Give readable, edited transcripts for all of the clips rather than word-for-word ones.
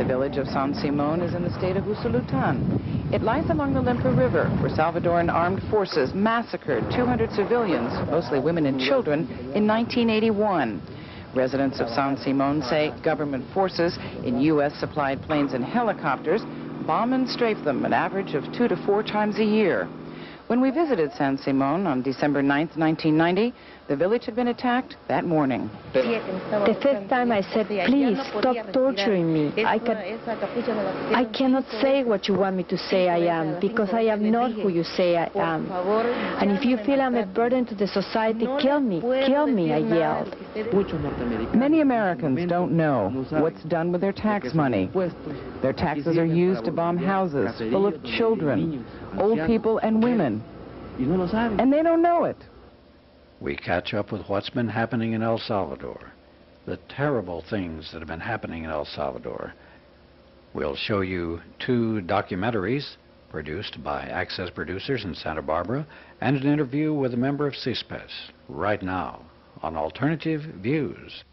The village of San Simón is in the state of Usulutan. It lies along the Lempa River, where Salvadoran armed forces massacred 200 civilians, mostly women and children, in 1981. Residents of San Simón say government forces in U.S. supplied planes and helicopters bomb and strafe them an average of 2 to 4 times a year. When we visited San Simón on December 9th, 1990, the village had been attacked that morning. The first time I said, please stop torturing me. I cannot say what you want me to say I am, because I am not who you say I am. And if you feel I'm a burden to the society, kill me, I yelled. Many Americans don't know what's done with their tax money. Their taxes are used to bomb houses full of children, old people and women, and they don't know it. We catch up with what's been happening in El Salvador, the terrible things that have been happening in El Salvador. We'll show you 2 documentaries produced by Access Producers in Santa Barbara and an interview with a member of CISPES right now on Alternative Views.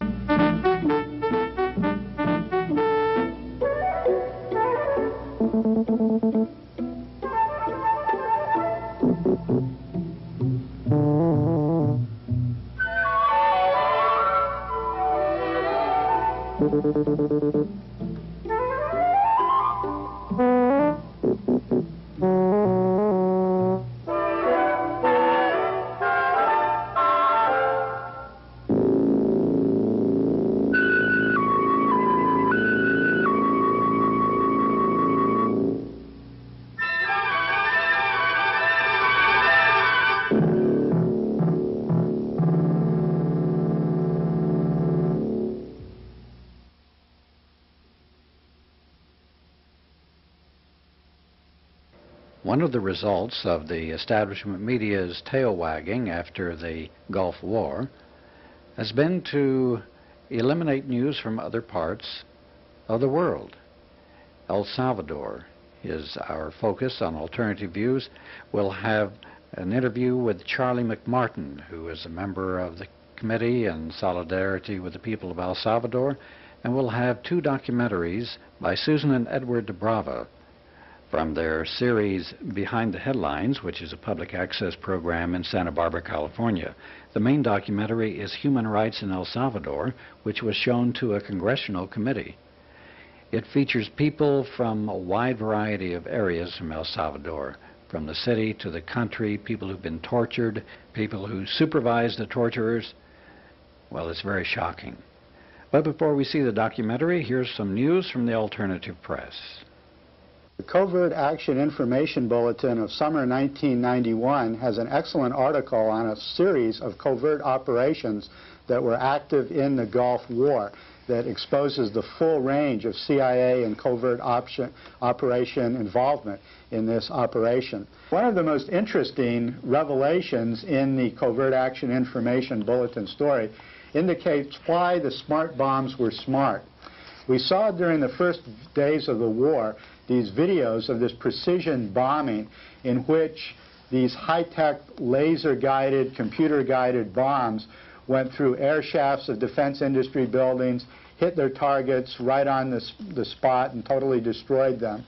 One of the results of the establishment media's tail wagging after the Gulf War has been to eliminate news from other parts of the world. El Salvador is our focus on Alternative Views. We'll have an interview with Charlie McMartin, who is a member of the Committee in Solidarity with the People of El Salvador, and we'll have 2 documentaries by Susan and Edward de Brava from their series Behind the Headlines, which is a public access program in Santa Barbara, California. The main documentary is Human Rights in El Salvador, which was shown to a congressional committee. It features people from a wide variety of areas from El Salvador, from the city to the country, people who've been tortured, people who supervise the torturers. Well, it's very shocking. But before we see the documentary, here's some news from the alternative press. The Covert Action Information Bulletin of summer 1991 has an excellent article on a series of covert operations that were active in the Gulf War that exposes the full range of CIA and covert operation involvement in this operation. One of the most interesting revelations in the Covert Action Information Bulletin story indicates why the smart bombs were smart. We saw during the first days of the war these videos of this precision bombing in which these high-tech laser-guided, computer-guided bombs went through air shafts of defense industry buildings, hit their targets right on the spot and totally destroyed them.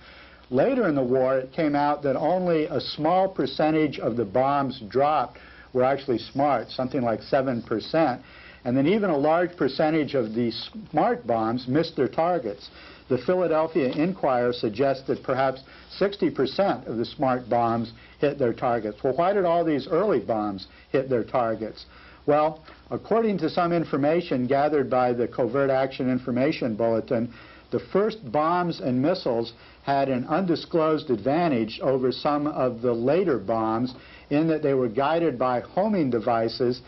Later in the war, it came out that only a small percentage of the bombs dropped were actually smart, something like 7%. And then even a large percentage of these smart bombs missed their targets. The Philadelphia Inquirer suggests that perhaps 60% of the smart bombs hit their targets. Well, why did all these early bombs hit their targets? Well, according to some information gathered by the Covert Action Information Bulletin, the first bombs and missiles had an undisclosed advantage over some of the later bombs in that they were guided by homing devices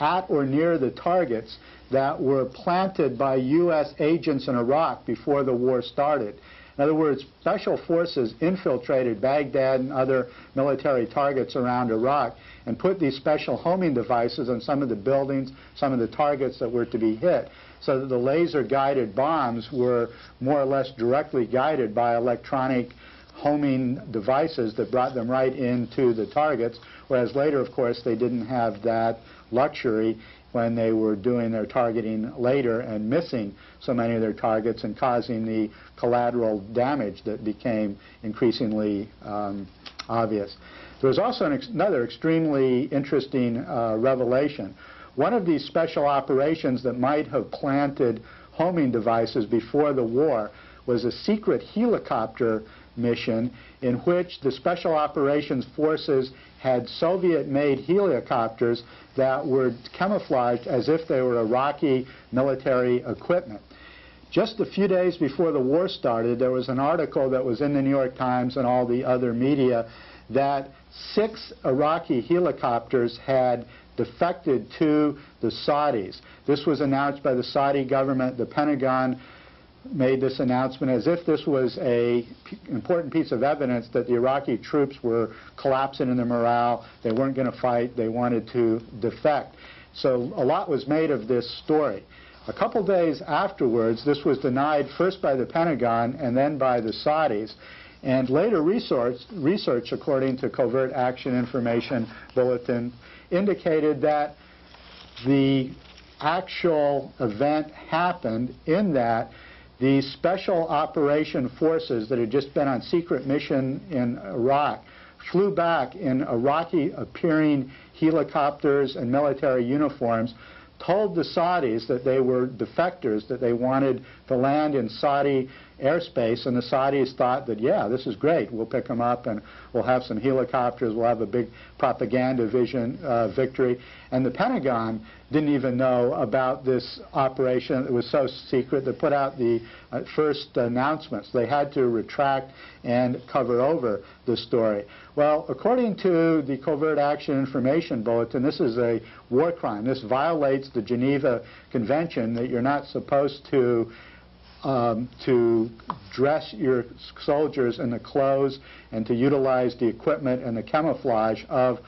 at or near the targets that were planted by U.S. agents in Iraq before the war started. In other words, special forces infiltrated Baghdad and other military targets around Iraq and put these special homing devices on some of the buildings, some of the targets that were to be hit, so that the laser-guided bombs were more or less directly guided by electronic homing devices that brought them right into the targets, whereas later, of course, they didn't have that luxury when they were doing their targeting later and missing so many of their targets and causing the collateral damage that became increasingly obvious. There was also another extremely interesting revelation. One of these special operations that might have planted homing devices before the war was a secret helicopter mission in which the Special Operations Forces had Soviet-made helicopters that were camouflaged as if they were Iraqi military equipment. Just a few days before the war started, there was an article that was in the New York Times and all the other media that 6 Iraqi helicopters had defected to the Saudis. This was announced by the Saudi government. The Pentagon made this announcement as if this was an important piece of evidence that the Iraqi troops were collapsing in their morale. They weren't going to fight. They wanted to defect. So a lot was made of this story. A couple days afterwards, this was denied first by the Pentagon and then by the Saudis. And later research, according to Covert Action Information Bulletin, indicated that the actual event happened in that these special operation forces that had just been on secret mission in Iraq flew back in Iraqi-appearing helicopters and military uniforms, told the Saudis that they were defectors, that they wanted to land in Saudi airspace, and the Saudis thought that, yeah, this is great, we'll pick them up and we'll have some helicopters, we'll have a big propaganda victory. And the Pentagon didn't even know about this operation. It was so secret. They put out the first announcements. They had to retract and cover over the story. Well, according to the Covert Action Information Bulletin, this is a war crime. This violates the Geneva Convention that you're not supposed to dress your soldiers in the clothes and to utilize the equipment and the camouflage of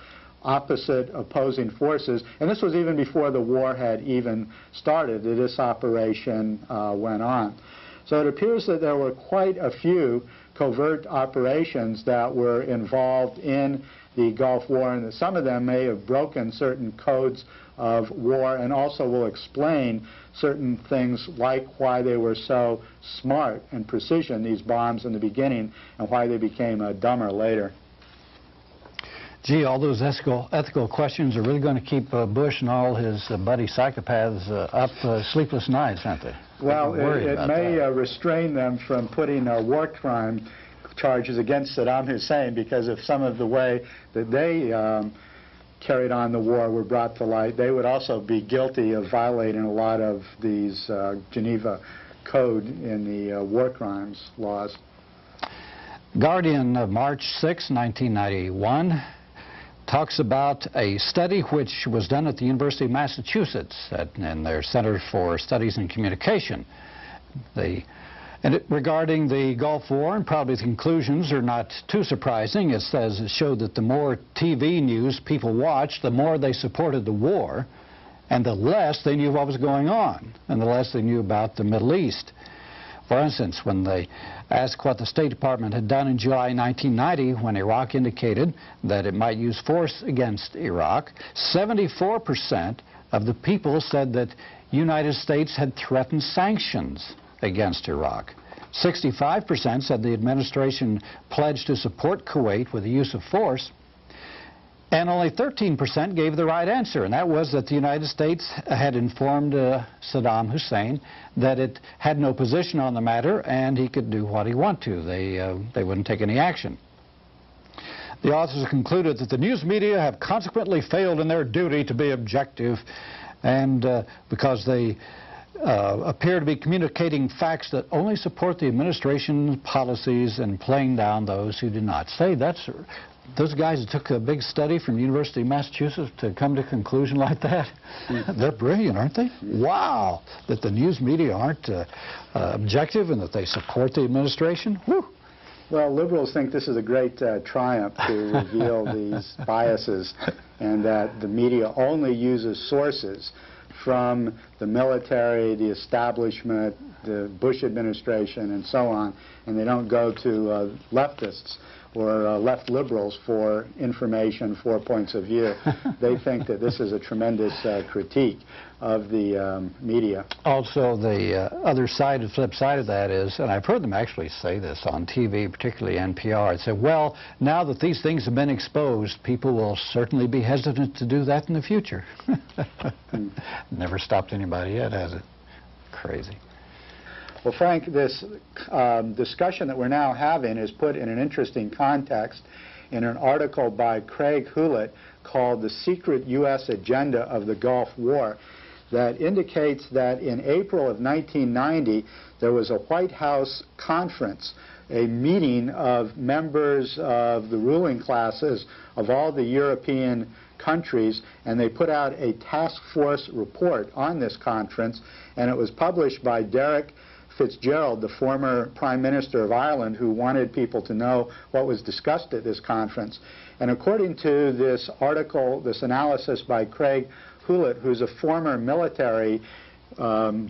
opposing forces. And this was even before the war had even started that this operation went on. So it appears that there were quite a few covert operations that were involved in the Gulf War, and that some of them may have broken certain codes of war and also will explain certain things like why they were so smart and precision, these bombs in the beginning, and why they became dumber later. Gee, all those ethical questions are really going to keep Bush and all his buddy psychopaths up sleepless nights, aren't they? Well, it may restrain them from putting war crime charges against Saddam Hussein, because if some of the way that they carried on the war were brought to light, they would also be guilty of violating a lot of these Geneva Code in the war crimes laws. Guardian of March 6, 1991 talks about a study which was done at the University of Massachusetts and their Center for Studies in Communication. Regarding the Gulf War, and probably the conclusions are not too surprising. It says it showed that the more TV news people watched, the more they supported the war, and the less they knew what was going on, and the less they knew about the Middle East. For instance, when they asked what the State Department had done in July 1990 when Iraq indicated that it might use force against Iraq, 74% of the people said that the United States had threatened sanctions against Iraq. 65% said the administration pledged to support Kuwait with the use of force, and only 13% gave the right answer, and that was that the United States had informed Saddam Hussein that it had no position on the matter and he could do what he wanted to. They wouldn't take any action. The authors concluded that the news media have consequently failed in their duty to be objective, and because they appear to be communicating facts that only support the administration's policies and playing down those who do not. Say, that's those guys that took a big study from University of Massachusetts to come to a conclusion like that. They're brilliant, aren't they? Wow! That the news media aren't objective and that they support the administration. Whew. Well, liberals think this is a great triumph to reveal these biases, and that the media only uses sources from the military, the establishment, the Bush administration, and so on, and they don't go to leftists or left liberals for information, for points of view. They think that this is a tremendous critique of the media. Also, the other side, the flip side of that is, and I've heard them actually say this on TV, particularly NPR, and say, well, now that these things have been exposed, people will certainly be hesitant to do that in the future. Never stopped anybody yet, has it? Crazy. Well, Frank, this discussion that we're now having is put in an interesting context in an article by Craig Hulett called The Secret U.S. Agenda of the Gulf War that indicates that in April of 1990, there was a White House conference, a meeting of members of the ruling classes of all the European countries, and they put out a task force report on this conference, and it was published by Derek Fitzgerald, the former Prime Minister of Ireland, who wanted people to know what was discussed at this conference. And according to this article, this analysis by Craig Hulett, who's a former military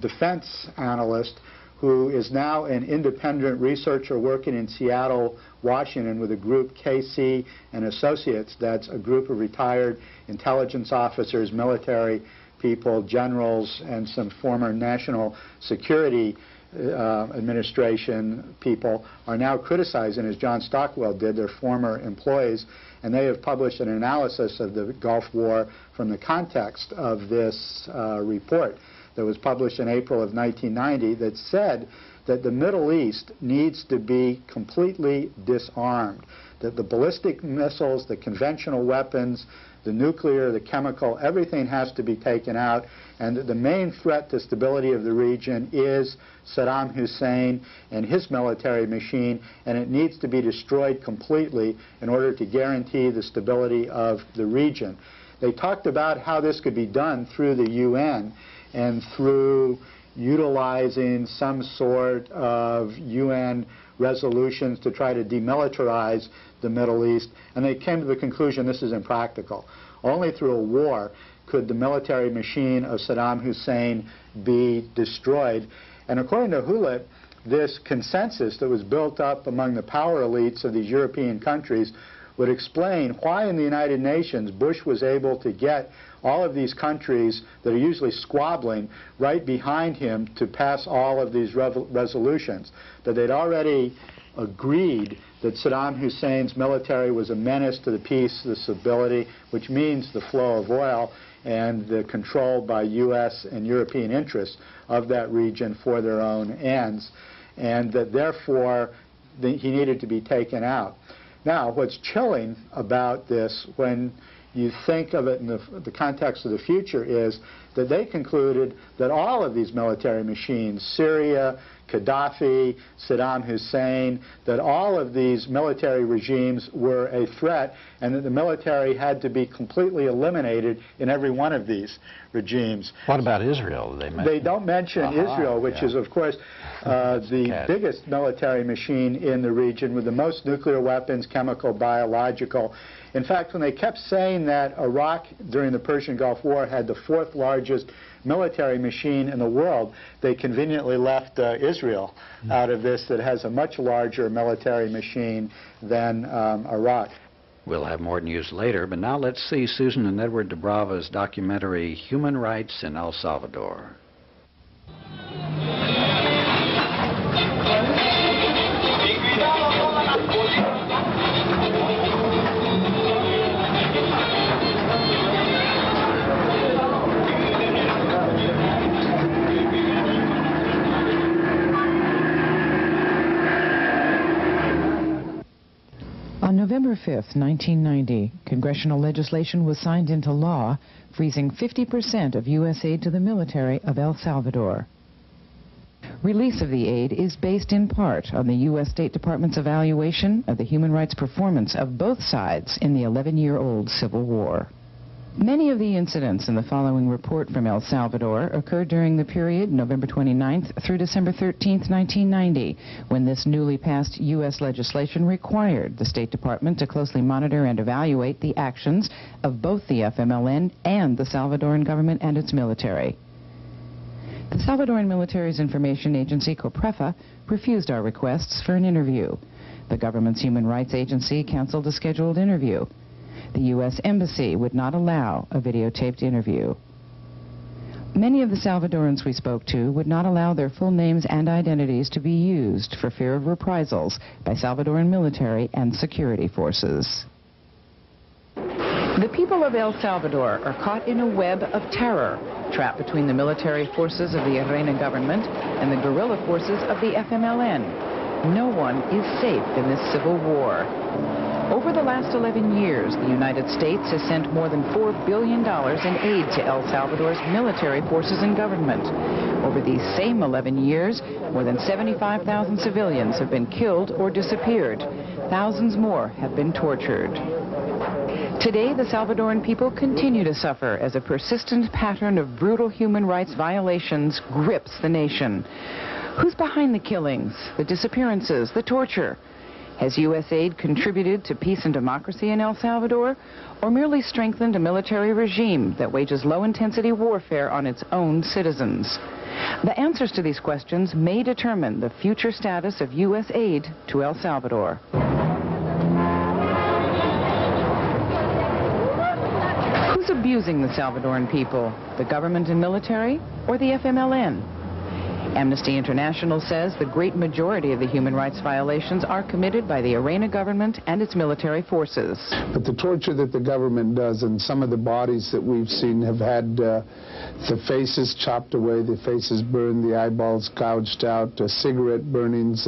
defense analyst, who is now an independent researcher working in Seattle, Washington, with a group, KC and Associates. That's a group of retired intelligence officers, military people, generals, and some former National Security Administration people are now criticizing, as John Stockwell did, their former employees, and they have published an analysis of the Gulf War from the context of this report that was published in April of 1990 that said that the Middle East needs to be completely disarmed, that the ballistic missiles, the conventional weapons, the nuclear, the chemical, everything has to be taken out, and that the main threat to stability of the region is Saddam Hussein and his military machine, and it needs to be destroyed completely in order to guarantee the stability of the region. They talked about how this could be done through the UN and through utilizing some sort of UN resolutions to try to demilitarize the Middle East, and they came to the conclusion this is impractical. Only through a war could the military machine of Saddam Hussein be destroyed. And according to Hulett, this consensus that was built up among the power elites of these European countries would explain why in the United Nations Bush was able to get all of these countries that are usually squabbling right behind him to pass all of these resolutions, that they'd already agreed that Saddam Hussein's military was a menace to the peace, the stability, which means the flow of oil and the control by U.S. and European interests of that region for their own ends, and that therefore he needed to be taken out. Now, what's chilling about this when you think of it in the context of the future is that they concluded that all of these military machines, Syria, Gaddafi, Saddam Hussein, that all of these military regimes were a threat, and that the military had to be completely eliminated in every one of these regimes. What about Israel? They don't mention Israel, which is, of course, the biggest military machine in the region with the most nuclear weapons, chemical, biological. In fact, when they kept saying that Iraq during the Persian Gulf War had the fourth largest military machine in the world, they conveniently left Israel out of this, that has a much larger military machine than Iraq. We'll have more news later, but now let's see Susan and Edward de Brava's documentary, Human Rights in El Salvador. On November 5th, 1990, congressional legislation was signed into law freezing 50% of U.S. aid to the military of El Salvador. Release of the aid is based in part on the U.S. State Department's evaluation of the human rights performance of both sides in the 11-year-old Civil War. Many of the incidents in the following report from El Salvador occurred during the period November 29th through December 13th, 1990, when this newly passed U.S. legislation required the State Department to closely monitor and evaluate the actions of both the FMLN and the Salvadoran government and its military. The Salvadoran military's information agency, COPREFA, refused our requests for an interview. The government's human rights agency canceled a scheduled interview. The U.S. Embassy would not allow a videotaped interview. Many of the Salvadorans we spoke to would not allow their full names and identities to be used for fear of reprisals by Salvadoran military and security forces. The people of El Salvador are caught in a web of terror, trapped between the military forces of the Arena government and the guerrilla forces of the FMLN. No one is safe in this civil war. Over the last 11 years, the United States has sent more than $4 billion in aid to El Salvador's military forces and government. Over these same 11 years, more than 75,000 civilians have been killed or disappeared. Thousands more have been tortured. Today, the Salvadoran people continue to suffer as a persistent pattern of brutal human rights violations grips the nation. Who's behind the killings, the disappearances, the torture? Has U.S. aid contributed to peace and democracy in El Salvador, or merely strengthened a military regime that wages low-intensity warfare on its own citizens? The answers to these questions may determine the future status of U.S. aid to El Salvador. Abusing the Salvadoran people, the government and military, or the FMLN? Amnesty International says the great majority of the human rights violations are committed by the Arena government and its military forces. But the torture that the government does, and some of the bodies that we've seen have had the faces chopped away, the faces burned, the eyeballs gouged out, cigarette burnings,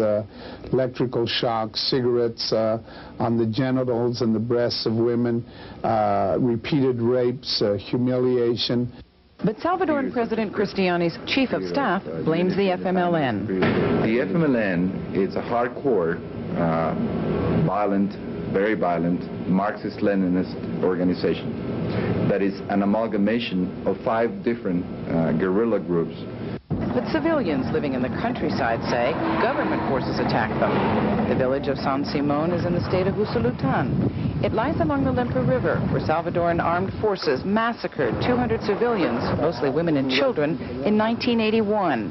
electrical shocks, cigarettes on the genitals and the breasts of women, repeated rapes, humiliation. But Salvadoran President Cristiani's chief of staff blames the FMLN. The FMLN is a hardcore, violent, very violent, Marxist-Leninist organization that is an amalgamation of 5 different guerrilla groups. But civilians living in the countryside say government forces attack them. The village of San Simón is in the state of Usulutan. It lies along the Lempa River, where Salvadoran armed forces massacred 200 civilians, mostly women and children, in 1981.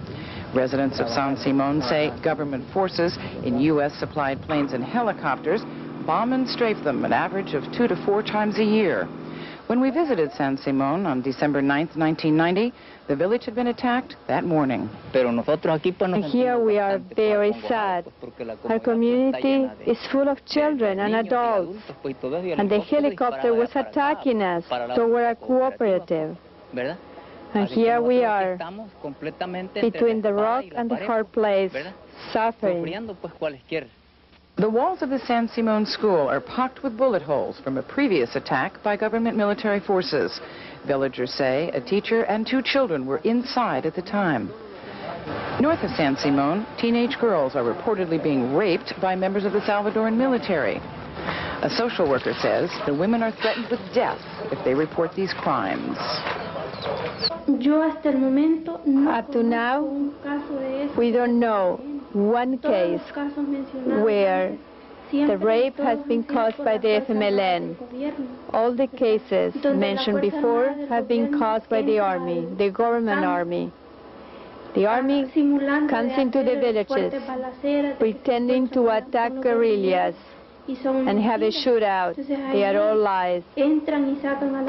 Residents of San Simón say government forces in U.S.-supplied planes and helicopters bomb and strafe them an average of 2 to 4 times a year. When we visited San Simón on December 9, 1990, the village had been attacked that morning. And here we are very sad. Our community is full of children and adults, and the helicopter was attacking us, so we're cooperative. And here we are, between the rock and the hard place, suffering. The walls of the San Simón school are pocked with bullet holes from a previous attack by government military forces. Villagers say a teacher and 2 children were inside at the time. North of San Simón, teenage girls are reportedly being raped by members of the Salvadoran military. A social worker says the women are threatened with death if they report these crimes. Up to now, we don't know one case where the rape has been caused by the FMLN. All the cases mentioned before have been caused by the army, the government army. The army comes into the villages, pretending to attack guerrillas and have a shootout. They are all lies. They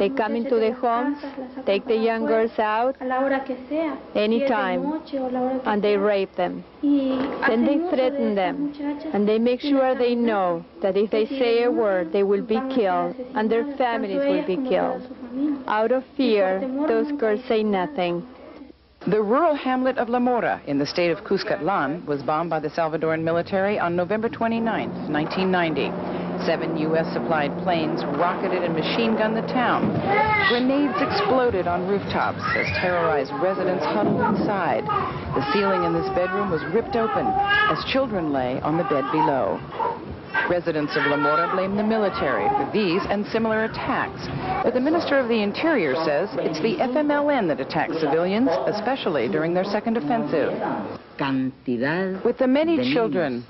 come into the homes, take the young girls out anytime, and they rape them. Then they threaten them, and they make sure they know that if they say a word, they will be killed, and their families will be killed. Out of fear, those girls say nothing. The rural hamlet of La Mora in the state of Cuscatlan was bombed by the Salvadoran military on November 29, 1990. 7 U.S.-supplied planes rocketed and machine-gunned the town. Grenades exploded on rooftops as terrorized residents huddled inside. The ceiling in this bedroom was ripped open as children lay on the bed below. Residents of La Mora blame the military for these and similar attacks, but the Minister of the Interior says it's the FMLN that attacks civilians, especially during their second offensive. With the many children,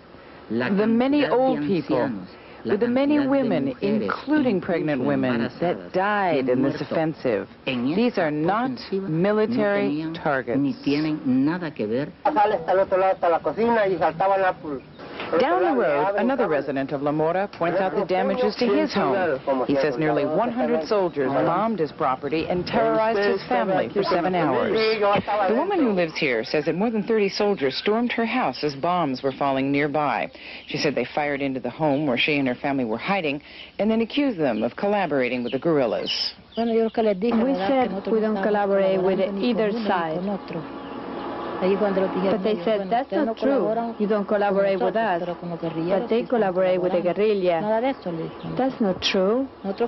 the many old people, with the many women, including pregnant women, that died in this offensive. These are not military targets. Down the road, another resident of La Mora points out the damages to his home. He says nearly 100 soldiers bombed his property and terrorized his family for 7 hours. The woman who lives here says that more than 30 soldiers stormed her house as bombs were falling nearby. She said they fired into the home where she and her family were hiding and then accused them of collaborating with the guerrillas. We said we don't collaborate with either side. But they said, that's not true. You don't collaborate with us, but they collaborate with the guerrilla. That's not true. With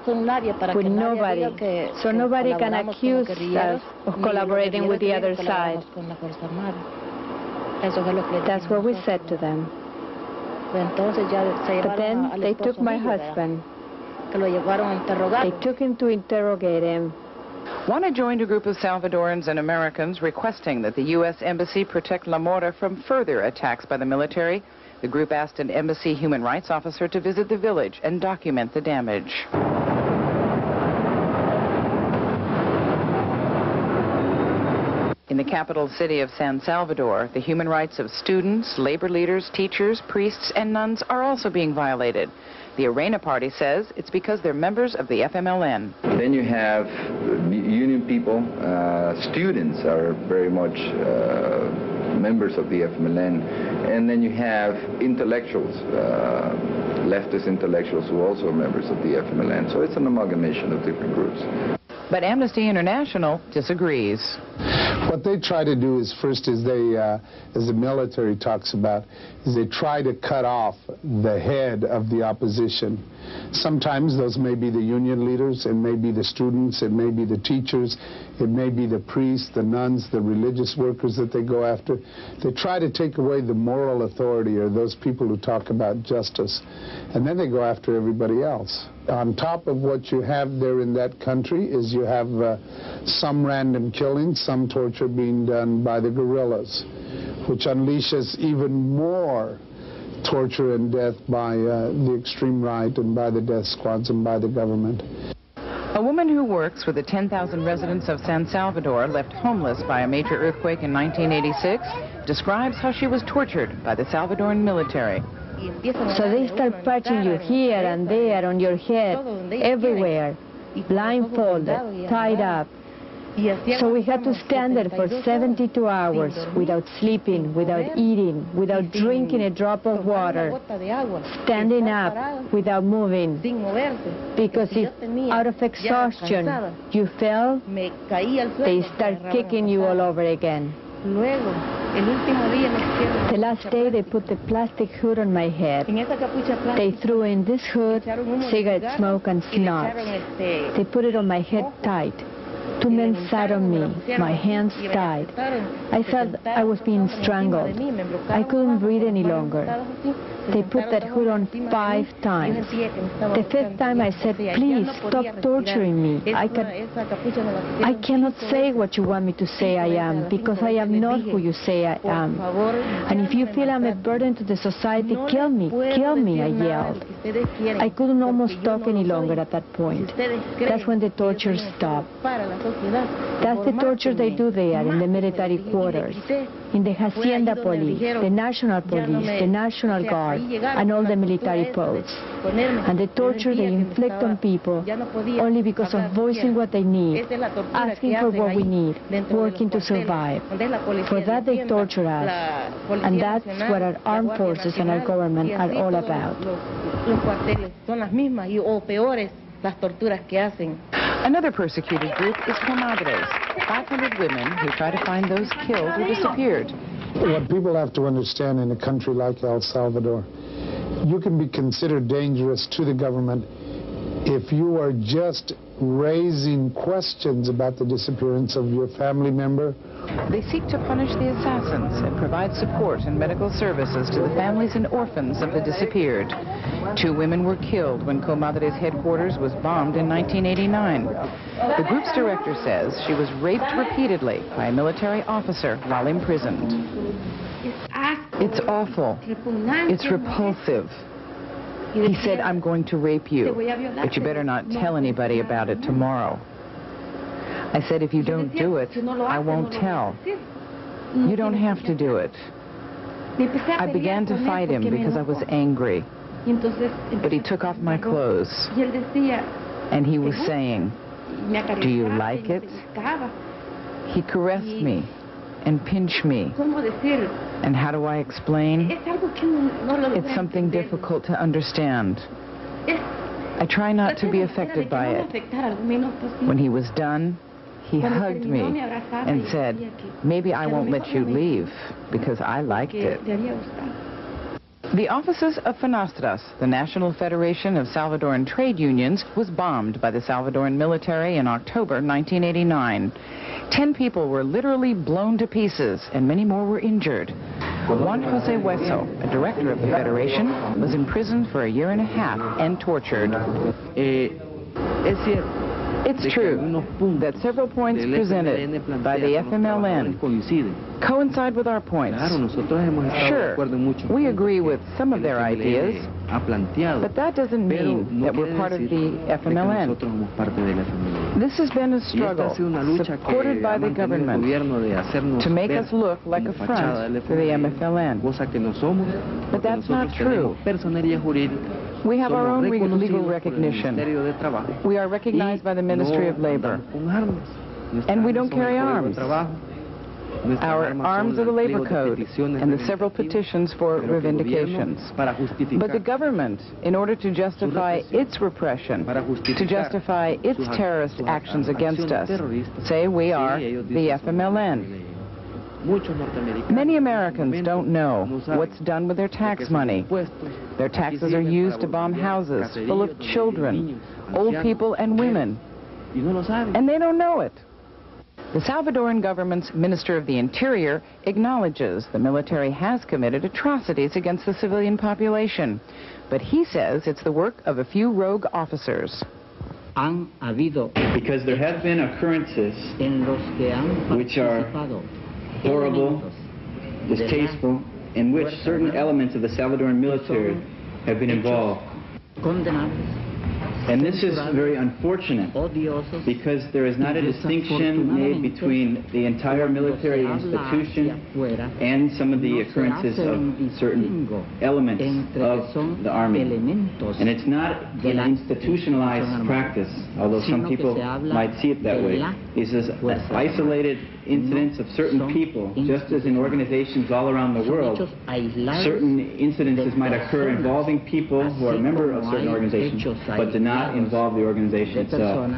nobody. So nobody can accuse us of collaborating with the other side. That's what we said to them. But then they took my husband. They took him to interrogate him. Juana joined a group of Salvadorans and Americans requesting that the U.S. Embassy protect La Mora from further attacks by the military. The group asked an embassy human rights officer to visit the village and document the damage. In the capital city of San Salvador, the human rights of students, labor leaders, teachers, priests, and nuns are also being violated. The Arena party says it's because they're members of the FMLN. Then you have union people. Students are very much members of the FMLN. And then you have intellectuals, leftist intellectuals who also are members of the FMLN. So it's an amalgamation of different groups. But Amnesty International disagrees. What they try to do is as the military talks about, is they try to cut off the head of the opposition. Sometimes those may be the union leaders, it may be the students, it may be the teachers, it may be the priests, the nuns, the religious workers that they go after. They try to take away the moral authority or those people who talk about justice. And then they go after everybody else. On top of what you have there in that country is you have some random killings, some torture being done by the guerrillas, which unleashes even more torture and death by the extreme right and by the death squads and by the government. A woman who works with the 10,000 residents of San Salvador left homeless by a major earthquake in 1986 describes how she was tortured by the Salvadoran military. So they start patching you here and there, on your head, everywhere, blindfolded, tied up. So we had to stand there for 72 hours without sleeping, without eating, without drinking a drop of water, standing up without moving, because if out of exhaustion you fell, they start kicking you all over again. The last day they put the plastic hood on my head. They threw in this hood, cigarette smoke and snot. They put it on my head tight. Two men sat on me, my hands tied. I thought I was being strangled. I couldn't breathe any longer. They put that hood on 5 times. The 5th time I said, please, stop torturing me. I cannot say what you want me to say I am, because I am not who you say I am. And if you feel I'm a burden to the society, kill me, I yelled. I couldn't almost talk any longer at that point. That's when the torture stopped. That's the torture they do there in the military quarters, in the Hacienda police, the National Guard, and all the military posts, and the torture they inflict on people only because of voicing what they need, asking for what we need, working to survive. For that they torture us, and that's what our armed forces and our government are all about. Another persecuted group is Comadres, 500 women who try to find those killed or disappeared. What people have to understand in a country like El Salvador, you can be considered dangerous to the government if you are just raising questions about the disappearance of your family member. They seek to punish the assassins and provide support and medical services to the families and orphans of the disappeared. 2 women were killed when Comadres headquarters was bombed in 1989. The group's director says she was raped repeatedly by a military officer while imprisoned. It's awful. It's repulsive. He said, I'm going to rape you, but you better not tell anybody about it tomorrow. I said, if you don't do it, I won't tell. You don't have to do it. I began to fight him because I was angry. But he took off my clothes. And he was saying, "Do you like it?" He caressed me and pinched me. And how do I explain? It's something difficult to understand. I try not to be affected by it. When he was done, he hugged me and said, "Maybe I won't let you leave because I liked it." The offices of Fenastras, the National Federation of Salvadoran Trade Unions, was bombed by the Salvadoran military in October 1989. 10 people were literally blown to pieces and many more were injured. Juan José Hueso, a director of the federation, was imprisoned for a year and a half and tortured. It's true that several points presented by the FMLN coincide with our points. Sure, we agree with some of their ideas, but that doesn't mean that we're part of the FMLN. This has been a struggle supported by the government to make us look like a front for the MFLN. But that's not true. We have our own legal recognition. We are recognized by the Ministry of Labor. And we don't carry arms. Our arms are the labor code and the several petitions for revindications. But the government, in order to justify its repression, to justify its terrorist actions against us, say we are the FMLN. Many Americans don't know what's done with their tax money. Their taxes are used to bomb houses full of children, old people, and women. And they don't know it. The Salvadoran government's Minister of the Interior acknowledges the military has committed atrocities against the civilian population. But he says it's the work of a few rogue officers. Because there have been occurrences which are horrible, distasteful, in which certain elements of the Salvadoran military have been involved. And this is very unfortunate because there is not a distinction made between the entire military institution and some of the occurrences of certain elements of the army. And it's not an institutionalized practice, although some people might see it that way. This is isolated incidents of certain people, just as in organizations all around the world. Certain incidences might occur involving people who are a member of certain organizations, but do not involve the organization itself.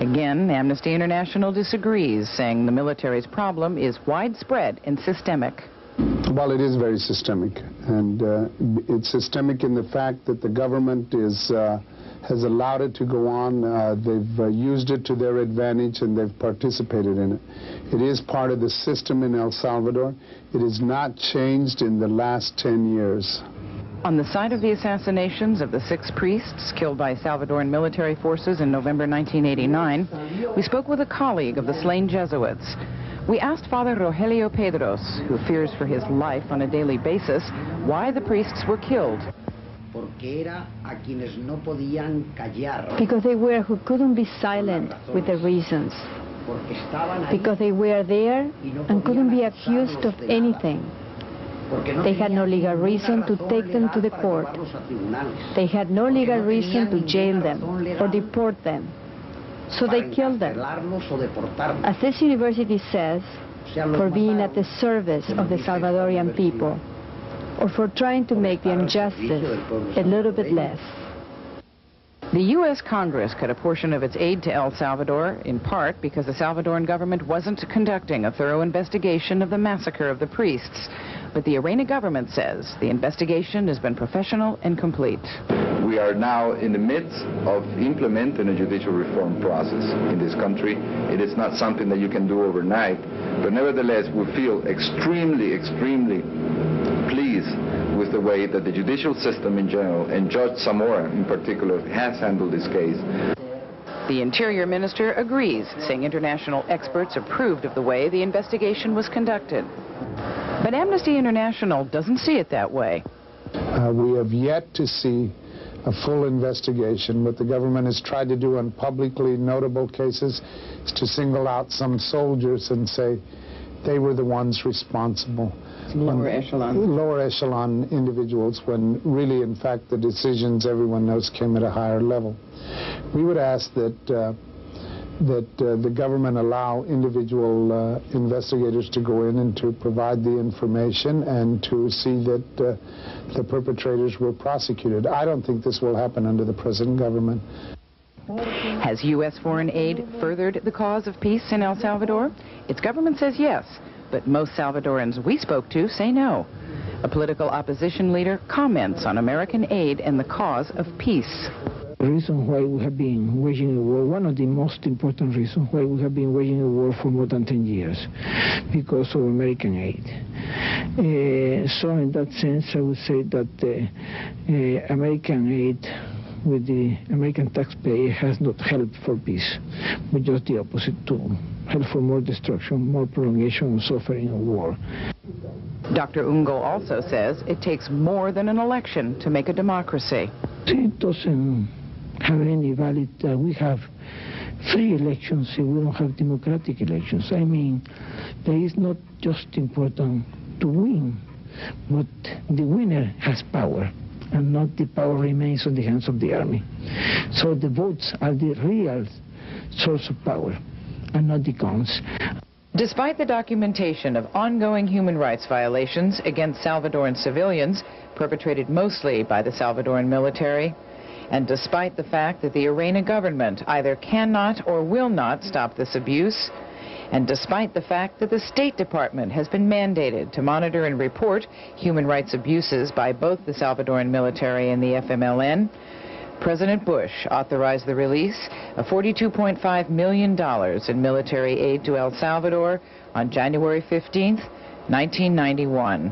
Again, Amnesty International disagrees, saying the military's problem is widespread and systemic. Well, it is very systemic, and it's systemic in the fact that the government is has allowed it to go on. They've used it to their advantage, and they've participated in it. It is part of the system in El Salvador. It has not changed in the last 10 years. On the side of the assassinations of the 6 priests killed by Salvadoran military forces in November 1989, we spoke with a colleague of the slain Jesuits. We asked Father Rogelio Pedros, who fears for his life on a daily basis, why the priests were killed. Because they were who couldn't be silent with their reasons. Because they were there and couldn't be accused of anything. They had no legal reason to take them to the court. They had no legal reason to jail them or deport them. So they killed them. As this university says, for being at the service of the Salvadorian people, or for trying to make the injustice a little bit less. The U.S. Congress cut a portion of its aid to El Salvador, in part because the Salvadoran government wasn't conducting a thorough investigation of the massacre of the priests. But the Arena government says the investigation has been professional and complete. We are now in the midst of implementing a judicial reform process in this country. It is not something that you can do overnight, but nevertheless, we feel extremely, extremely pleased with the way that the judicial system in general, and Judge Zamora in particular, has handled this case. The Interior Minister agrees, saying international experts approved of the way the investigation was conducted. But Amnesty International doesn't see it that way. We have yet to see a full investigation. What the government has tried to do on publicly notable cases is to single out some soldiers and say they were the ones responsible. Lower echelon individuals, when really, in fact, the decisions everyone knows came at a higher level. We would ask that the government allow individual investigators to go in and to provide the information and to see that the perpetrators were prosecuted. I don't think this will happen under the present government. Has U.S. foreign aid furthered the cause of peace in El Salvador? Its government says yes, but most Salvadorans we spoke to say no. A political opposition leader comments on American aid and the cause of peace. The reason why we have been waging a war, one of the most important reasons why we have been waging a war for more than 10 years, because of American aid. So in that sense, I would say that American aid with the American taxpayer has not helped for peace, but just the opposite too. Help for more destruction, more prolongation of suffering and war. Dr. Ungo also says it takes more than an election to make a democracy. It doesn't have any valid, we have free elections, so we don't have democratic elections. I mean, there is not just important to win, but the winner has power, and not the power remains on the hands of the army. So the votes are the real source of power, and not the guns. Despite the documentation of ongoing human rights violations against Salvadoran civilians, perpetrated mostly by the Salvadoran military, and despite the fact that the Arena government either cannot or will not stop this abuse, and despite the fact that the State Department has been mandated to monitor and report human rights abuses by both the Salvadoran military and the FMLN, President Bush authorized the release of $42.5 million in military aid to El Salvador on January 15, 1991.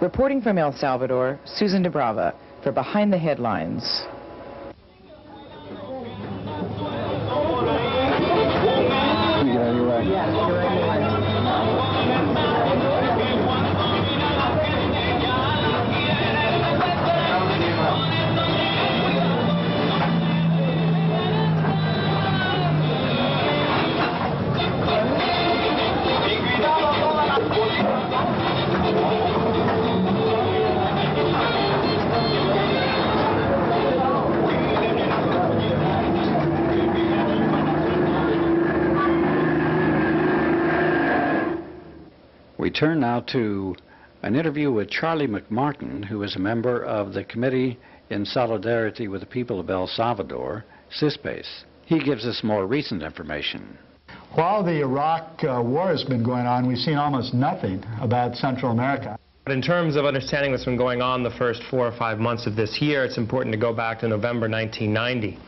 Reporting from El Salvador, Susan de Brava for Behind the Headlines. We turn now to an interview with Charlie McMartin, who is a member of the Committee in Solidarity with the People of El Salvador, CISPES. He gives us more recent information. While the Iraq war has been going on, we've seen almost nothing about Central America. But in terms of understanding what's been going on the first 4 or 5 months of this year, it's important to go back to November 1990.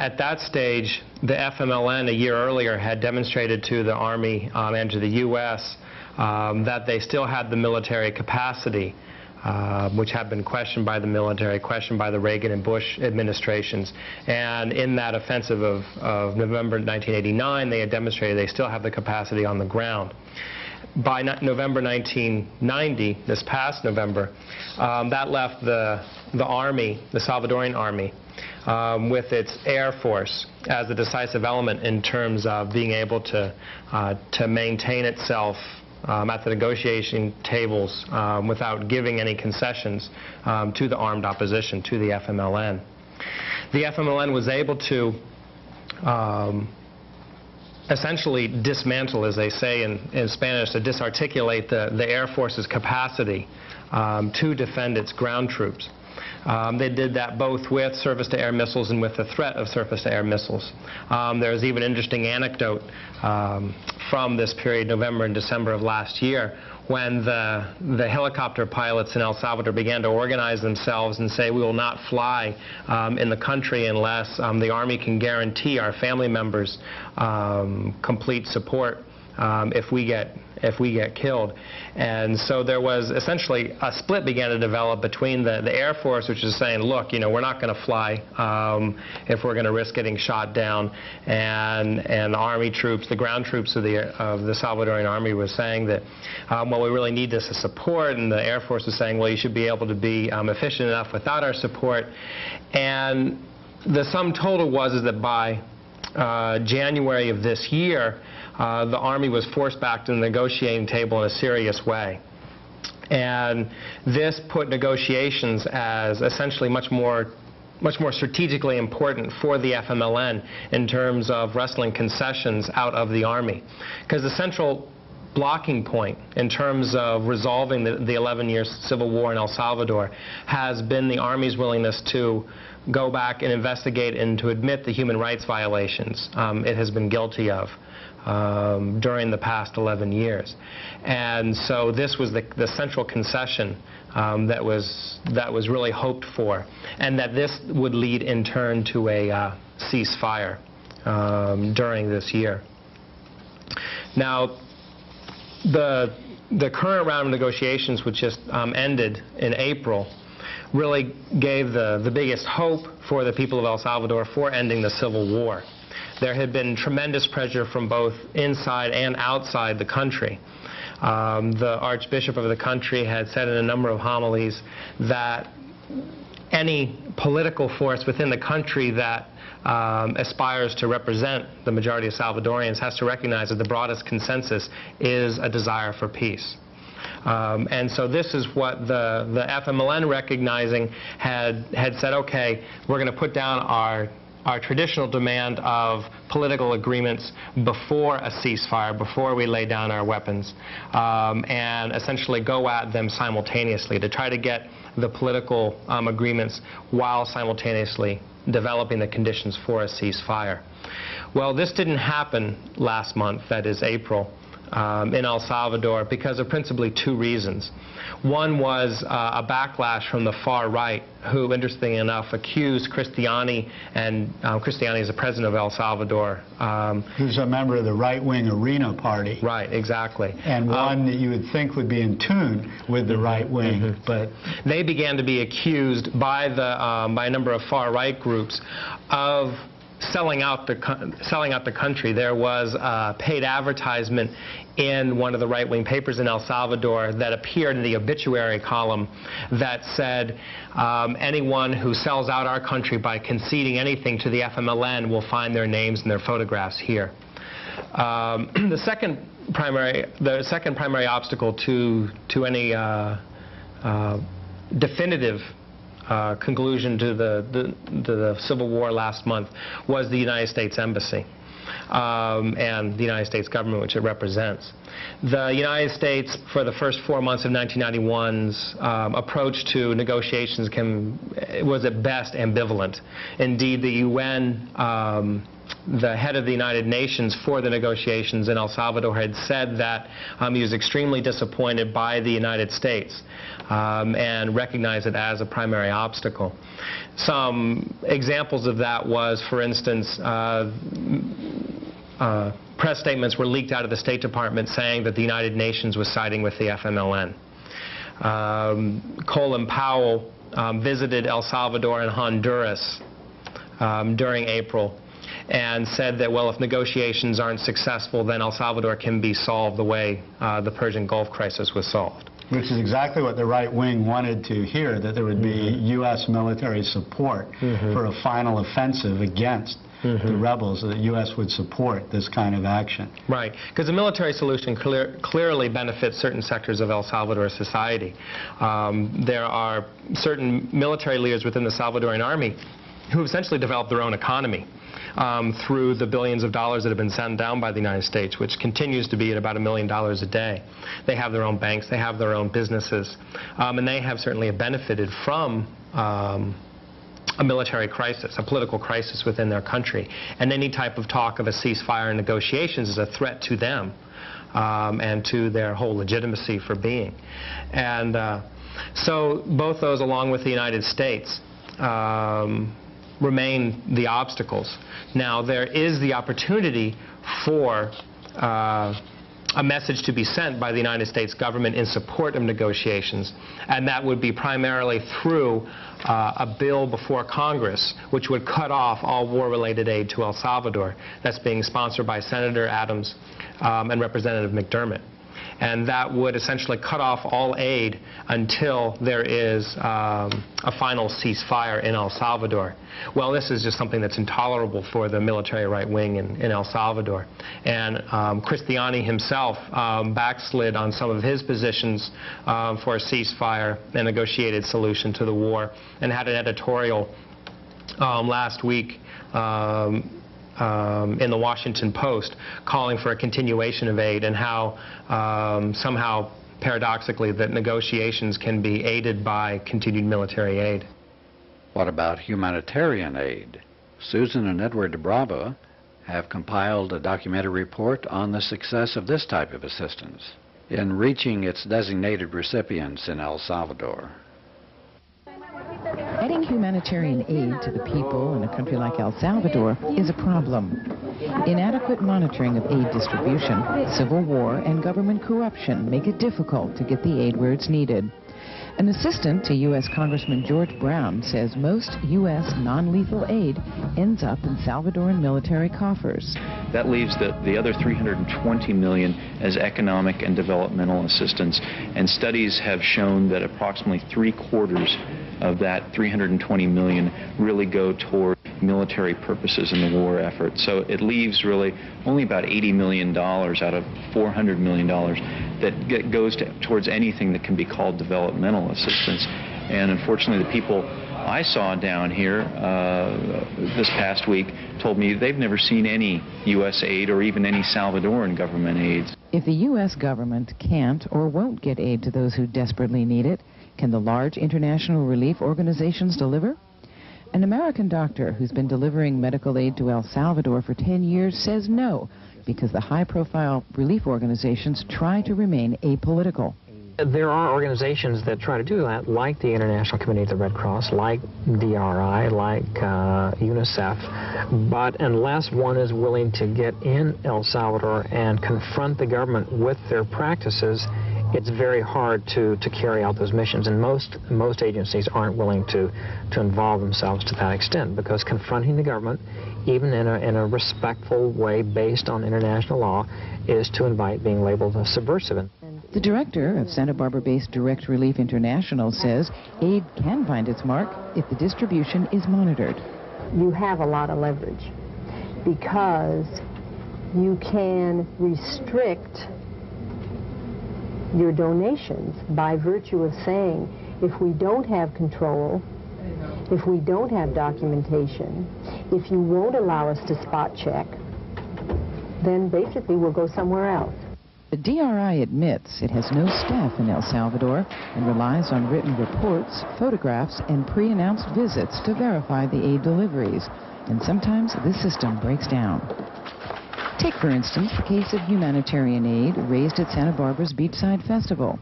At that stage, the FMLN a year earlier had demonstrated to the Army and to the U.S. That they still had the military capacity, which had been questioned by the military, questioned by the Reagan and Bush administrations. And in that offensive of November 1989, they had demonstrated they still have the capacity on the ground. By November 1990, this past November, that left the Army, the Salvadoran Army, with its Air Force as a decisive element in terms of being able to maintain itself at the negotiation tables without giving any concessions to the armed opposition, to the FMLN. The FMLN was able to essentially dismantle, as they say in Spanish, to disarticulate the Air Force's capacity to defend its ground troops. They did that both with surface-to-air missiles and with the threat of surface-to-air missiles. There's even an interesting anecdote from this period, November and December of last year, when the helicopter pilots in El Salvador began to organize themselves and say, we will not fly in the country unless the Army can guarantee our family members complete support if we get killed. And so there was essentially a split began to develop between the Air Force, which is saying, look, you know, we're not going to fly if we're going to risk getting shot down, and the Army troops, the ground troops of the Salvadoran Army was saying that, well, we really need this as support, and the Air Force was saying, well, you should be able to be efficient enough without our support. And the sum total was that by January of this year, the Army was forced back to the negotiating table in a serious way. And this put negotiations as essentially much more strategically important for the FMLN in terms of wrestling concessions out of the Army. Because the central blocking point in terms of resolving the 11-year civil war in El Salvador has been the Army's willingness to go back and investigate and to admit the human rights violations it has been guilty of during the past 11 years. And so this was the central concession that was really hoped for, and that this would lead in turn to a ceasefire during this year. Now, the current round of negotiations, which just ended in April, really gave the biggest hope for the people of El Salvador for ending the Civil War. There had been tremendous pressure from both inside and outside the country. The Archbishop of the country had said in a number of homilies that any political force within the country that aspires to represent the majority of Salvadorians has to recognize that the broadest consensus is a desire for peace. And so this is what the FMLN recognizing had said, okay, we're going to put down our traditional demand of political agreements before a ceasefire, before we lay down our weapons, and essentially go at them simultaneously to try to get the political agreements while simultaneously developing the conditions for a ceasefire. Well, this didn't happen last month, that is April, in El Salvador because of principally two reasons. One was a backlash from the far right, who, interestingly enough, accused Cristiani, and Cristiani is the president of El Salvador. Who's a member of the right-wing Arena party. Right, exactly. And one that you would think would be in tune with the right wing, but... They began to be accused by a number of far-right groups of selling out the country. There was a paid advertisement in one of the right-wing papers in El Salvador that appeared in the obituary column that said, anyone who sells out our country by conceding anything to the FMLN will find their names and their photographs here. The second primary obstacle to any definitive conclusion to the Civil War last month was the United States Embassy and the United States government, which it represents. The United States, for the first 4 months of 1991's approach to negotiations, was at best ambivalent. Indeed, the UN, the head of the United Nations for the negotiations in El Salvador, had said that he was extremely disappointed by the United States and recognized it as a primary obstacle. Some examples of that was, for instance, press statements were leaked out of the State Department saying that the United Nations was siding with the FMLN. Colin Powell visited El Salvador and Honduras during April and said that, well, if negotiations aren't successful, then El Salvador can be solved the way the Persian Gulf crisis was solved. Which is exactly what the right wing wanted to hear, that there would be U.S. military support for a final offensive against the rebels, so the U.S. would support this kind of action. Right, because the military solution clearly benefits certain sectors of El Salvador society. There are certain military leaders within the Salvadoran Army who essentially developed their own economy through the billions of dollars that have been sent down by the United States, which continues to be at about $1 million a day. They have their own banks, they have their own businesses, and they have certainly benefited from a military crisis, a political crisis within their country. And any type of talk of a ceasefire and negotiations is a threat to them and to their whole legitimacy for being. And so both those, along with the United States, remain the obstacles. Now, there is the opportunity for a message to be sent by the United States government in support of negotiations, and that would be primarily through a bill before Congress which would cut off all war-related aid to El Salvador. That's being sponsored by Senator Adams and Representative McDermott. And that would essentially cut off all aid until there is a final ceasefire in El Salvador. Well, this is just something that's intolerable for the military right wing in El Salvador. And Cristiani himself backslid on some of his positions for a ceasefire and negotiated solution to the war, and had an editorial last week in the Washington Post calling for a continuation of aid, and how somehow paradoxically that negotiations can be aided by continued military aid. What about humanitarian aid? Susan and Edward de Brava have compiled a documentary report on the success of this type of assistance in reaching its designated recipients in El Salvador. Adding humanitarian aid to the people in a country like El Salvador is a problem. Inadequate monitoring of aid distribution, civil war, and government corruption make it difficult to get the aid where it's needed. An assistant to U.S. Congressman George Brown says most U.S. non-lethal aid ends up in Salvadoran military coffers. That leaves the other $320 million as economic and developmental assistance, and studies have shown that approximately three-quarters of that $320 million really go toward military purposes in the war effort. So it leaves really only about $80 million out of $400 million that goes towards anything that can be called developmental assistance. And unfortunately, the people I saw down here this past week told me they've never seen any U.S. aid or even any Salvadoran government aid. If the U.S. government can't or won't get aid to those who desperately need it, can the large international relief organizations deliver? An American doctor who's been delivering medical aid to El Salvador for 10 years says no, because the high-profile relief organizations try to remain apolitical. There are organizations that try to do that, like the International Committee of the Red Cross, like DRI, like UNICEF, but unless one is willing to get in El Salvador and confront the government with their practices, it's very hard to carry out those missions, and most agencies aren't willing to involve themselves to that extent, because confronting the government, even in a respectful way based on international law, is to invite being labeled a subversive. The director of Santa Barbara-based Direct Relief International says aid can find its mark if the distribution is monitored. You have a lot of leverage because you can restrict your donations by virtue of saying, if we don't have control, if we don't have documentation, if you won't allow us to spot check, then basically we'll go somewhere else. The DRI admits it has no staff in El Salvador and relies on written reports, photographs, and pre-announced visits to verify the aid deliveries. And sometimes this system breaks down. Take, for instance, the case of humanitarian aid raised at Santa Barbara's Beachside Festival.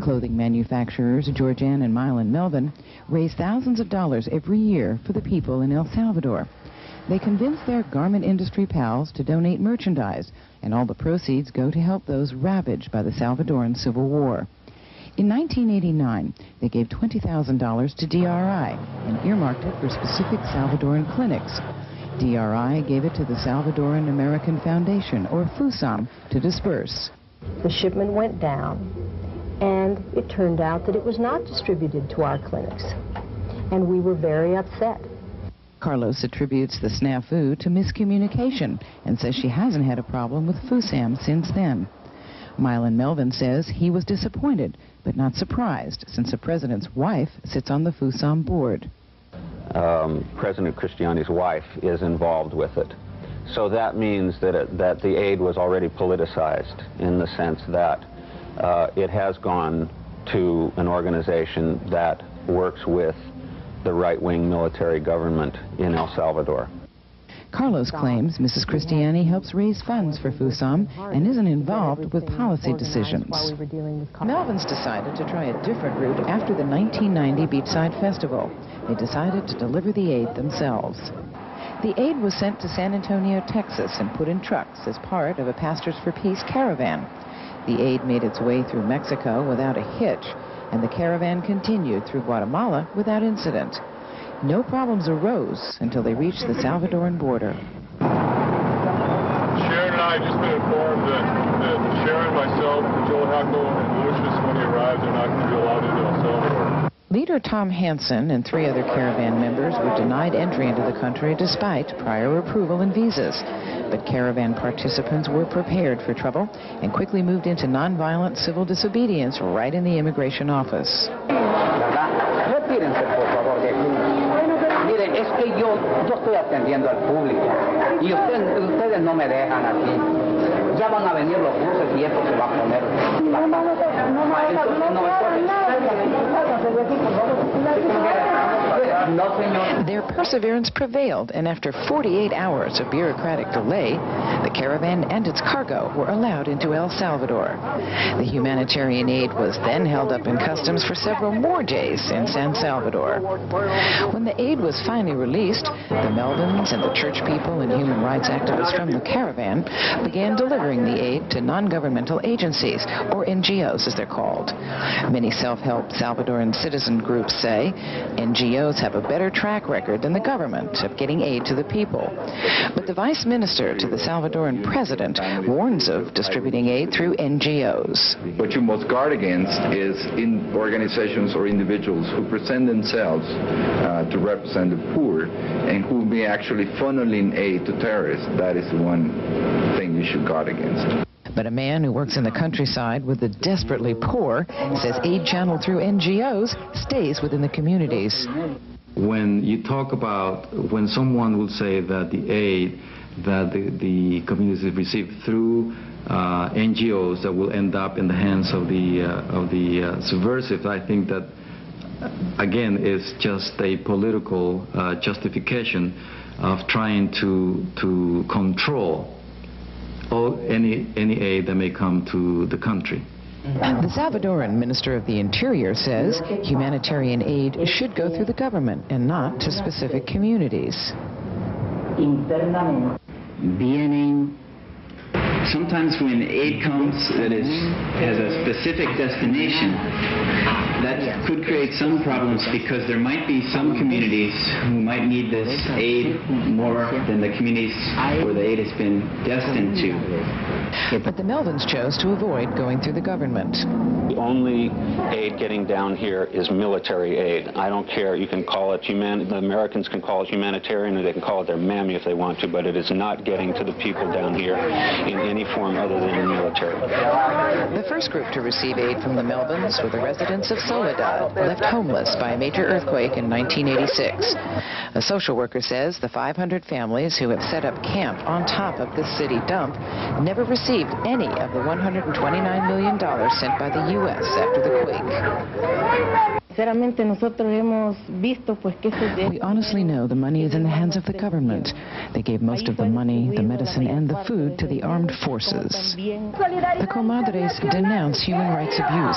Clothing manufacturers Georgian and Mylan Melvin raise thousands of dollars every year for the people in El Salvador. They convince their garment industry pals to donate merchandise, and all the proceeds go to help those ravaged by the Salvadoran Civil War. In 1989, they gave $20,000 to DRI and earmarked it for specific Salvadoran clinics. DRI gave it to the Salvadoran American Foundation, or FUSAM, to disperse. The shipment went down, and it turned out that it was not distributed to our clinics, and we were very upset. Carlos attributes the snafu to miscommunication and says she hasn't had a problem with FUSAM since then. Mylan Melvin says he was disappointed, but not surprised, since the president's wife sits on the FUSAM board. President Cristiani's wife is involved with it. So that means that the aid was already politicized, in the sense that it has gone to an organization that works with the right-wing military government in El Salvador. Carlos claims Mrs. Cristiani helps raise funds for FUSAM and isn't involved with policy decisions. Melvin's decided to try a different route after the 1990 Beachside Festival. They decided to deliver the aid themselves. The aid was sent to San Antonio, Texas, and put in trucks as part of a Pastors for Peace caravan. The aid made its way through Mexico without a hitch, and the caravan continued through Guatemala without incident. No problems arose until they reached the Salvadoran border. Sharon and I have just been informed that Sharon, myself, Joel Hackle, and Lucius, when he arrived, they're not going to be allowed into El Salvador. Leader Tom Hansen and three other caravan members were denied entry into the country despite prior approval and visas. But caravan participants were prepared for trouble and quickly moved into nonviolent civil disobedience right in the immigration office. Their perseverance prevailed, and after 48 hours of bureaucratic delay, the caravan and its cargo were allowed into El Salvador. The humanitarian aid was then held up in customs for several more days in San Salvador. When the aid was finally released, the Melvins and the church people and human rights activists from the caravan began delivering the aid to non-governmental agencies, or NGOs as they're called. Many self-help Salvadoran citizen groups say NGOs have a better track record than the government of getting aid to the people. But the vice minister to the Salvadoran president warns of distributing aid through NGOs. What you must guard against is in organizations or individuals who present themselves to represent the poor and who may actually funneling aid to terrorists. That is one thing you should guard against. But a man who works in the countryside with the desperately poor says aid channeled through NGOs stays within the communities. When you talk about, when someone will say that the aid that the communities receive through NGOs that will end up in the hands of the subversive, I think that, again, is just a political justification of trying to control any aid that may come to the country. The Salvadoran Minister of the Interior says humanitarian aid should go through the government and not to specific communities. Sometimes when aid comes that has a specific destination, that could create some problems because there might be some communities who might need this aid more than the communities where the aid has been destined to. But the Melvins chose to avoid going through the government. The only aid getting down here is military aid. I don't care. You can call it the Americans can call it humanitarian, or they can call it their mammy if they want to, but it is not getting to the people down here in any form other than military. The first group to receive aid from the Melvins were the residents of Soledad, left homeless by a major earthquake in 1986. A social worker says the 500 families who have set up camp on top of this city dump never received any of the $129 million sent by the U.S. after the quake. We honestly know the money is in the hands of the government. They gave most of the money, the medicine, and the food to the armed forces. The Comadres denounce human rights abuse.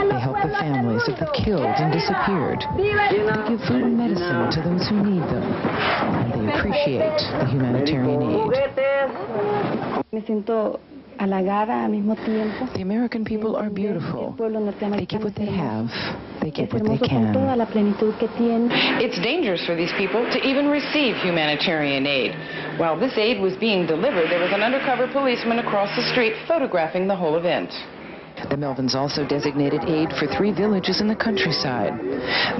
They help the families of the killed and disappeared. They give food and medicine to those who need them. And they appreciate the humanitarian aid. The American people are beautiful. They give what they have. They give what they can. It's dangerous for these people to even receive humanitarian aid. While this aid was being delivered, there was an undercover policeman across the street photographing the whole event. The Melvins also designated aid for three villages in the countryside.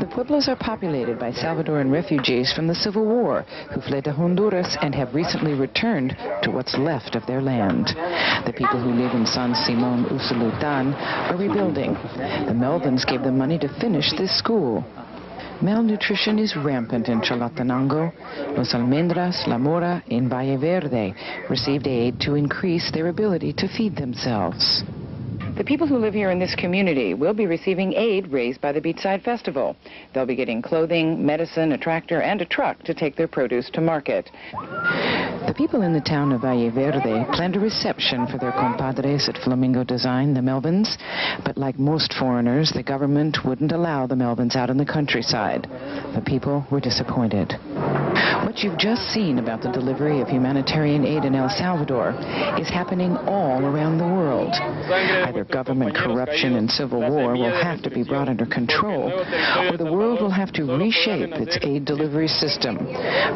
The pueblos are populated by Salvadoran refugees from the Civil War who fled to Honduras and have recently returned to what's left of their land. The people who live in San Simón, Usulutan, are rebuilding. The Melvins gave them money to finish this school. Malnutrition is rampant in Chalatenango. Los Almendras, La Mora, and Valle Verde received aid to increase their ability to feed themselves. The people who live here in this community will be receiving aid raised by the Beachside Festival. They'll be getting clothing, medicine, a tractor, and a truck to take their produce to market. The people in the town of Valle Verde planned a reception for their compadres at Flamingo Design, the Melvins. But like most foreigners, the government wouldn't allow the Melvins out in the countryside. The people were disappointed. What you've just seen about the delivery of humanitarian aid in El Salvador is happening all around the world. Either government corruption and civil war will have to be brought under control, or the world will have to reshape its aid delivery system,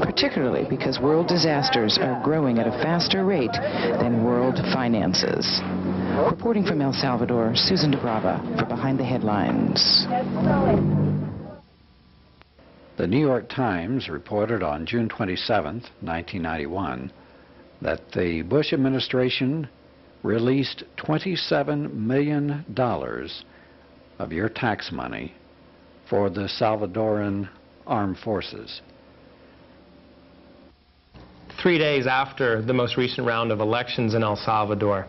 particularly because world disasters are growing at a faster rate than world finances. Reporting from El Salvador, Susan de Brava for Behind the Headlines. The New York Times reported on June 27, 1991, that the Bush administration released $27 million of your tax money for the Salvadoran armed forces. 3 days after the most recent round of elections in El Salvador,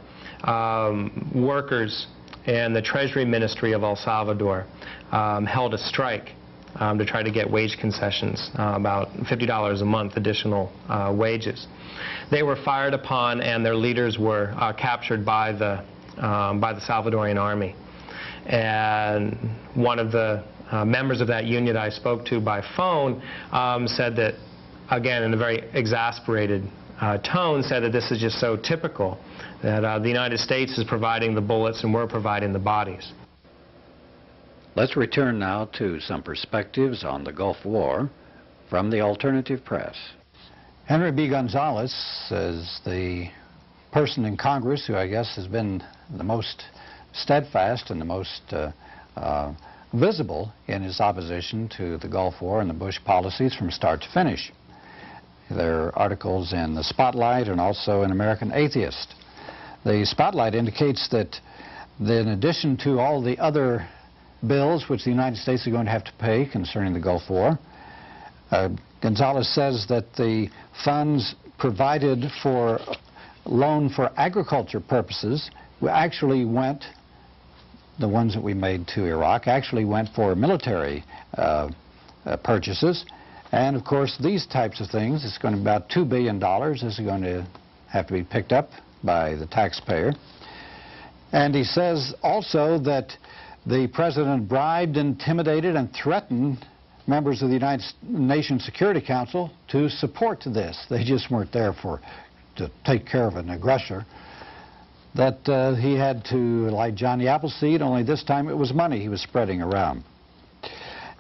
workers and the Treasury Ministry of El Salvador held a strike to try to get wage concessions, about $50 a month additional wages. They were fired upon and their leaders were captured by the Salvadorian army. And one of the members of that union I spoke to by phone said that, again in a very exasperated tone, said that this is just so typical, that the United States is providing the bullets and we're providing the bodies. Let's return now to some perspectives on the Gulf War from the alternative press. Henry B. Gonzalez is the person in Congress who I guess has been the most steadfast and the most visible in his opposition to the Gulf War and the Bush policies from start to finish. There are articles in The Spotlight and also in American Atheist. The Spotlight indicates that in addition to all the other bills which the United States are going to have to pay concerning the Gulf War, Gonzalez says that the funds provided for loan for agriculture purposes actually went, the ones that we made to Iraq, actually went for military purchases. And of course these types of things, it's going to be about $2 billion is going to have to be picked up by the taxpayer. And he says also that the president bribed, intimidated, and threatened members of the United Nations Security Council to support this. They just weren't there to take care of an aggressor. That he had to, like Johnny Appleseed, only this time it was money he was spreading around.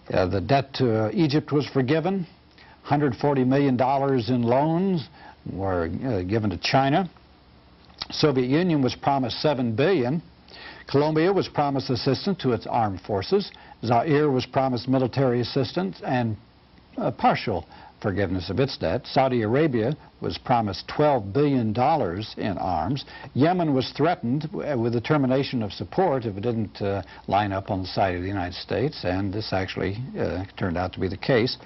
The debt to Egypt was forgiven. $140 million in loans were given to China. Soviet Union was promised $7 billion. Colombia was promised assistance to its armed forces. Zaire was promised military assistance and partial forgiveness of its debt. Saudi Arabia was promised $12 billion in arms. Yemen was threatened with the termination of support if it didn't line up on the side of the United States, and this actually turned out to be the case.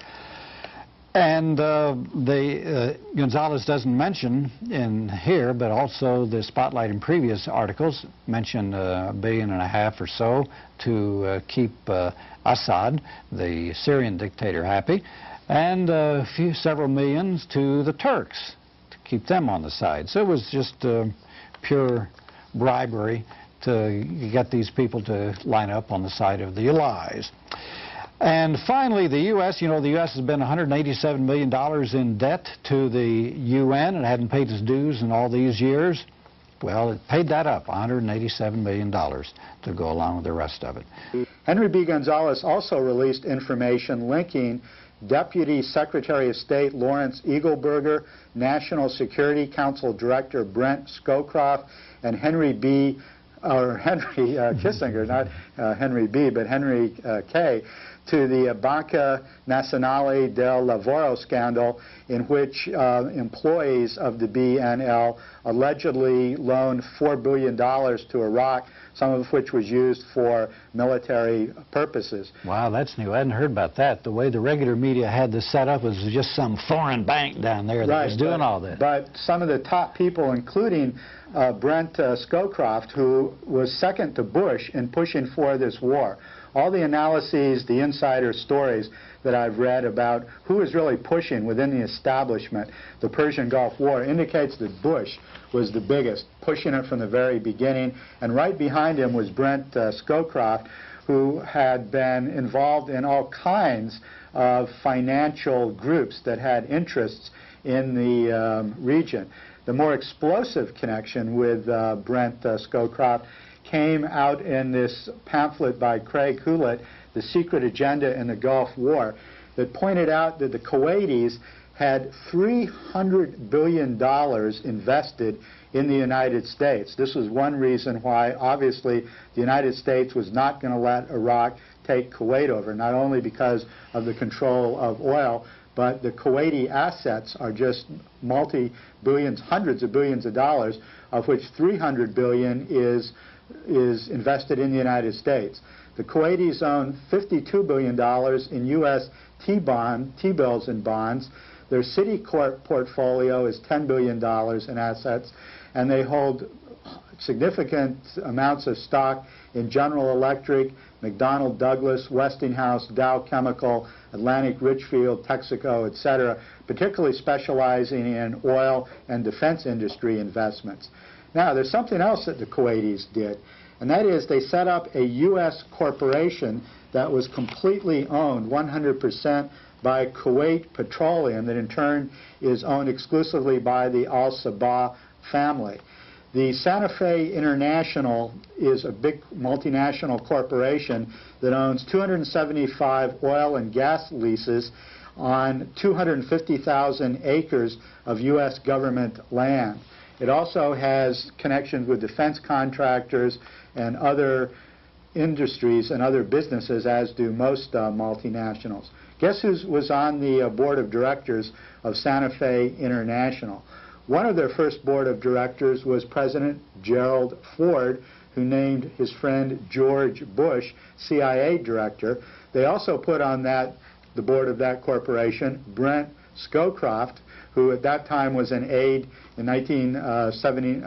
And Gonzalez doesn't mention in here, but also the Spotlight in previous articles mentioned $1.5 billion or so to keep Assad, the Syrian dictator, happy, and several millions to the Turks to keep them on the side. So it was just pure bribery to get these people to line up on the side of the allies. And finally, the U.S., you know, the U.S. has been $187 million in debt to the UN and hadn't paid its dues in all these years. Well, it paid that up, $187 million to go along with the rest of it. Henry B. Gonzalez also released information linking Deputy Secretary of State Lawrence Eagleburger, National Security Council Director Brent Scowcroft, and Henry Kissinger, not Henry B., but Henry K., to the Banca Nazionale del Lavoro scandal, in which employees of the BNL allegedly loaned $4 billion to Iraq, some of which was used for military purposes. Wow, that's new. I hadn't heard about that. The way the regular media had this set up was just some foreign bank down there that was doing all this. But some of the top people, including Brent Scowcroft, who was second to Bush in pushing for this war. All the analyses, the insider stories that I've read about who is really pushing within the establishment the Persian Gulf War indicates that Bush was the biggest, pushing it from the very beginning. And right behind him was Brent Scowcroft, who had been involved in all kinds of financial groups that had interests in the region. The more explosive connection with Brent Scowcroft came out in this pamphlet by Craig Hulett, The Secret Agenda in the Gulf War, that pointed out that the Kuwaitis had $300 billion invested in the United States. This was one reason why, obviously, the United States was not going to let Iraq take Kuwait over, not only because of the control of oil, but the Kuwaiti assets are just multi-billions, hundreds of billions of dollars, of which $300 billion is invested in the United States. The Kuwaitis own $52 billion in U.S. T-bills and bonds. Their Citicorp portfolio is $10 billion in assets, and they hold significant amounts of stock in General Electric, McDonnell Douglas, Westinghouse, Dow Chemical, Atlantic Richfield, Texaco, etc., particularly specializing in oil and defense industry investments. Now, there's something else that the Kuwaitis did, and that is they set up a U.S. corporation that was completely owned 100% by Kuwait Petroleum, that in turn is owned exclusively by the Al-Sabah family. The Santa Fe International is a big multinational corporation that owns 275 oil and gas leases on 250,000 acres of U.S. government land. It also has connections with defense contractors and other industries and other businesses, as do most multinationals. Guess who was on the board of directors of Santa Fe International? One of their first board of directors was President Gerald Ford, who named his friend George Bush CIA director. They also put on the board of that corporation Brent Scowcroft, who at that time was an aide in 1970,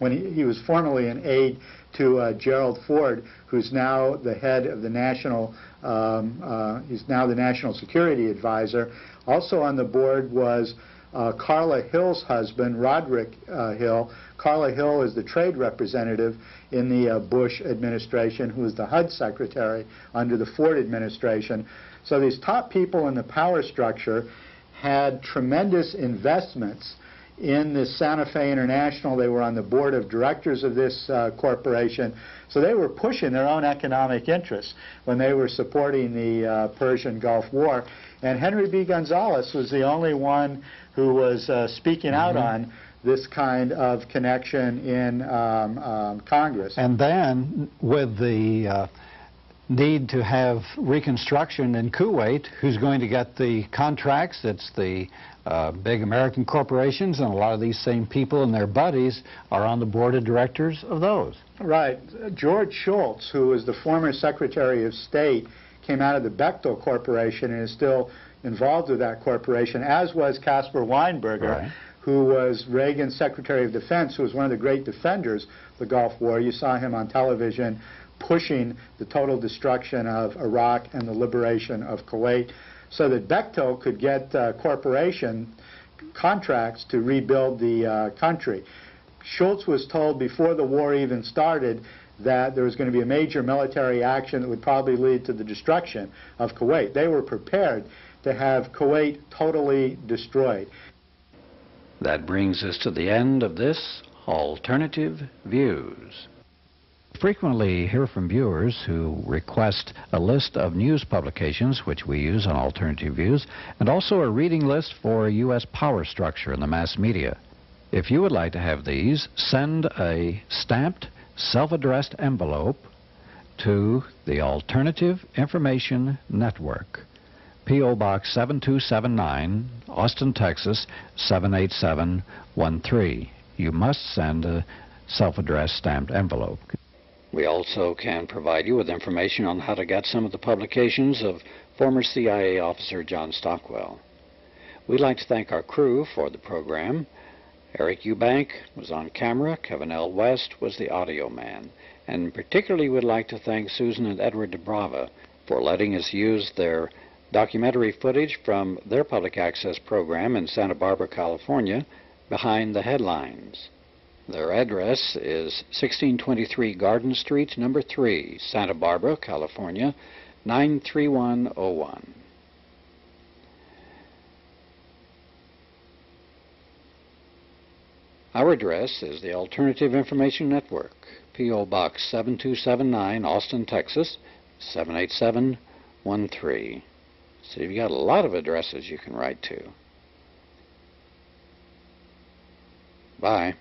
when he was formerly an aide to Gerald Ford, who's now the head of the national, he's now the National Security Advisor. Also on the board was Carla Hill's husband, Roderick Hill. Carla Hill is the trade representative in the Bush administration, who was the HUD secretary under the Ford administration. So these top people in the power structure had tremendous investments in the Santa Fe International. They were on the board of directors of this corporation. So they were pushing their own economic interests when they were supporting the Persian Gulf War. And Henry B. Gonzalez was the only one who was speaking out on this kind of connection in Congress. And then with the need to have reconstruction in Kuwait, who's going to get the contracts? It's the big American corporations, and a lot of these same people and their buddies are on the board of directors of those. Right. George Shultz, who was the former Secretary of State, came out of the Bechtel Corporation and is still involved with that corporation, as was Caspar Weinberger, who was Reagan's Secretary of Defense, who was one of the great defenders of the Gulf War. You saw him on television pushing the total destruction of Iraq and the liberation of Kuwait, so that Bechtel could get corporation contracts to rebuild the country. Shultz was told before the war even started that there was going to be a major military action that would probably lead to the destruction of Kuwait. They were prepared to have Kuwait totally destroyed. That brings us to the end of this Alternative Views. Frequently hear from viewers who request a list of news publications which we use on Alternative Views, and also a reading list for U.S. power structure in the mass media. If you would like to have these, send a stamped, self-addressed envelope to the Alternative Information Network, P.O. Box 7279, Austin, Texas 78713. You must send a self-addressed stamped envelope. We also can provide you with information on how to get some of the publications of former CIA officer John Stockwell. We'd like to thank our crew for the program. Eric Eubank was on camera, Kevin L. West was the audio man, and particularly we'd like to thank Susan and Edward de Brava for letting us use their documentary footage from their public access program in Santa Barbara, California, Behind the Headlines. Their address is 1623 Garden Street, number 3, Santa Barbara, California, 93101. Our address is the Alternative Information Network, P.O. Box 7279, Austin, Texas, 78713. So you've got a lot of addresses you can write to. Bye.